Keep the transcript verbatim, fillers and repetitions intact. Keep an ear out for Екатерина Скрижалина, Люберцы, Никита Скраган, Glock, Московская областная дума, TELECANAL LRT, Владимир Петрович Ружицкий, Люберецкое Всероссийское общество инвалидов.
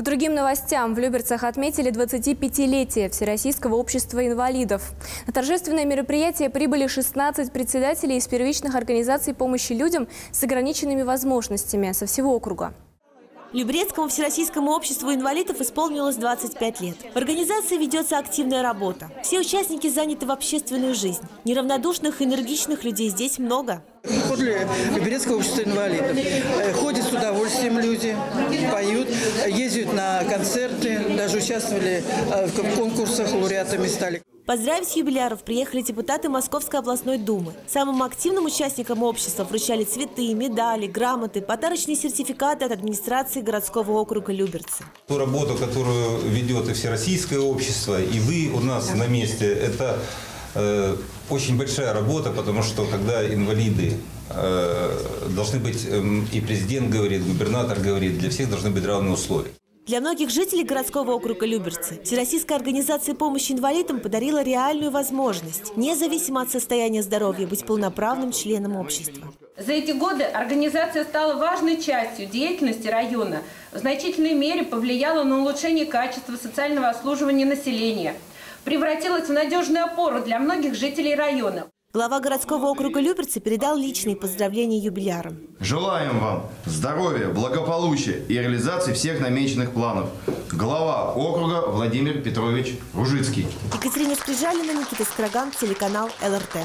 К другим новостям. В Люберцах отметили двадцатипятилетие Всероссийского общества инвалидов. На торжественное мероприятие прибыли шестнадцать председателей из первичных организаций помощи людям с ограниченными возможностями со всего округа. Люберецкому Всероссийскому обществу инвалидов исполнилось двадцать пять лет. В организации ведется активная работа. Все участники заняты в общественную жизнь. Неравнодушных, энергичных людей здесь много. Подле Люберецкого общества инвалидов. Ходят с удовольствием люди, поют, ездят на концерты, даже участвовали в конкурсах, лауреатами стали. Поздравить юбиляров приехали депутаты Московской областной думы. Самым активным участникам общества вручали цветы, медали, грамоты, подарочные сертификаты от администрации городского округа Люберцы. Ту работу, которую ведет и Всероссийское общество, и вы у нас на месте, это э, очень большая работа, потому что когда инвалиды э, должны быть, э, и президент говорит, губернатор говорит, для всех должны быть равные условия. Для многих жителей городского округа Люберцы Всероссийская организация помощи инвалидам подарила реальную возможность, независимо от состояния здоровья, быть полноправным членом общества. За эти годы организация стала важной частью деятельности района, в значительной мере повлияла на улучшение качества социального обслуживания населения, превратилась в надежную опору для многих жителей района. Глава городского округа Люберцы передал личные поздравления юбилярам. Желаем вам здоровья, благополучия и реализации всех намеченных планов. Глава округа Владимир Петрович Ружицкий. Екатерина Скрижалина, Никита Скраган, телеканал эл эр тэ.